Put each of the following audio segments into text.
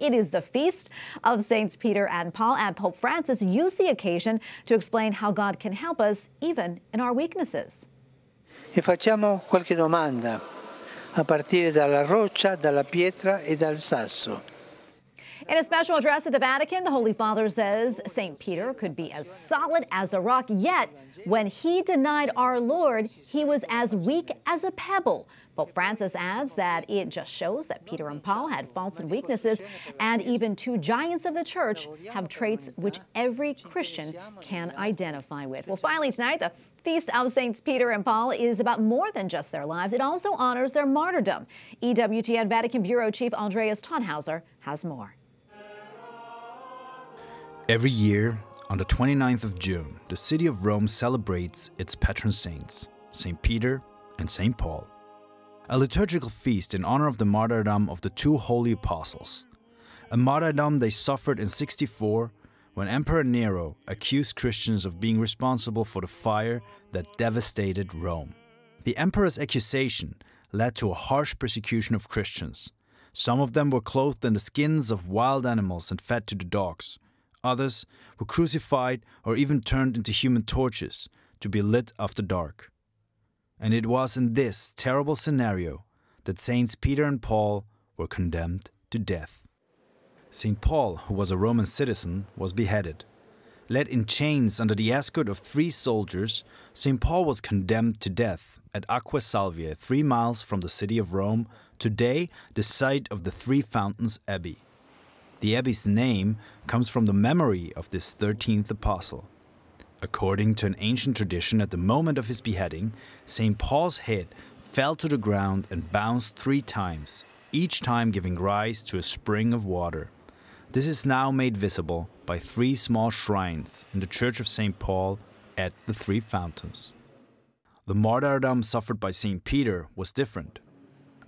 It is the feast of Saints Peter and Paul, and Pope Francis used the occasion to explain how God can help us even in our weaknesses. E facciamo qualche domanda a partire dalla roccia, dalla pietra e dal sasso. In a special address at the Vatican, the Holy Father says St. Peter could be as solid as a rock, yet when he denied our Lord, he was as weak as a pebble. Pope Francis adds that it just shows that Peter and Paul had faults and weaknesses, and even two giants of the Church have traits which every Christian can identify with. Well, finally tonight, the Feast of Saints Peter and Paul is about more than just their lives. It also honors their martyrdom. EWTN Vatican Bureau Chief Andreas Thonhauser has more. Every year, on the 29th of June, the city of Rome celebrates its patron saints, St. Peter and St. Paul, a liturgical feast in honor of the martyrdom of the two holy apostles, a martyrdom they suffered in 64 when Emperor Nero accused Christians of being responsible for the fire that devastated Rome. The emperor's accusation led to a harsh persecution of Christians. Some of them were clothed in the skins of wild animals and fed to the dogs. Others were crucified or even turned into human torches to be lit after dark. And it was in this terrible scenario that Saints Peter and Paul were condemned to death. St. Paul, who was a Roman citizen, was beheaded. Led in chains under the escort of three soldiers, St. Paul was condemned to death at Acque Salvia, 3 miles from the city of Rome, today the site of the Three Fountains Abbey. The abbey's name comes from the memory of this 13th apostle. According to an ancient tradition, at the moment of his beheading, St. Paul's head fell to the ground and bounced 3 times, each time giving rise to a spring of water. This is now made visible by 3 small shrines in the Church of St. Paul at the Three Fountains. The martyrdom suffered by St. Peter was different.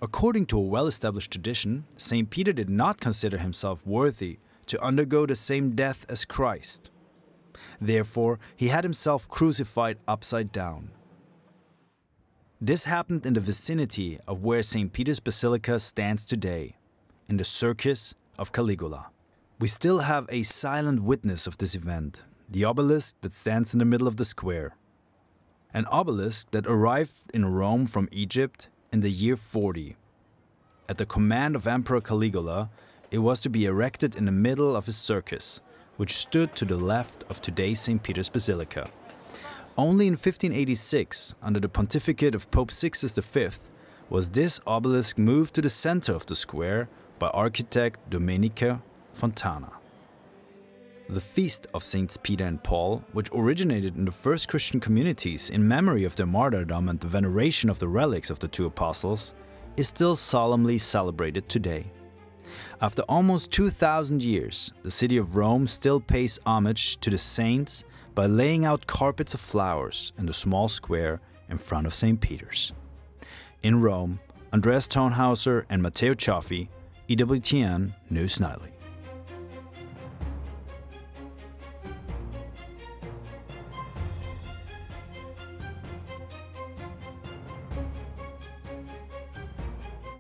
According to a well-established tradition, St. Peter did not consider himself worthy to undergo the same death as Christ. Therefore, he had himself crucified upside down. This happened in the vicinity of where St. Peter's Basilica stands today, in the Circus of Caligula. We still have a silent witness of this event, the obelisk that stands in the middle of the square. An obelisk that arrived in Rome from Egypt in the year 40. At the command of Emperor Caligula, it was to be erected in the middle of his circus, which stood to the left of today's St. Peter's Basilica. Only in 1586, under the pontificate of Pope Sixtus V, was this obelisk moved to the center of the square by architect Domenico Fontana. The feast of Saints Peter and Paul, which originated in the first Christian communities in memory of their martyrdom and the veneration of the relics of the two apostles, is still solemnly celebrated today. After almost 2,000 years, the city of Rome still pays homage to the saints by laying out carpets of flowers in the small square in front of St. Peter's. In Rome, Andreas Thonhauser and Matteo Cioffi, EWTN News Nightly.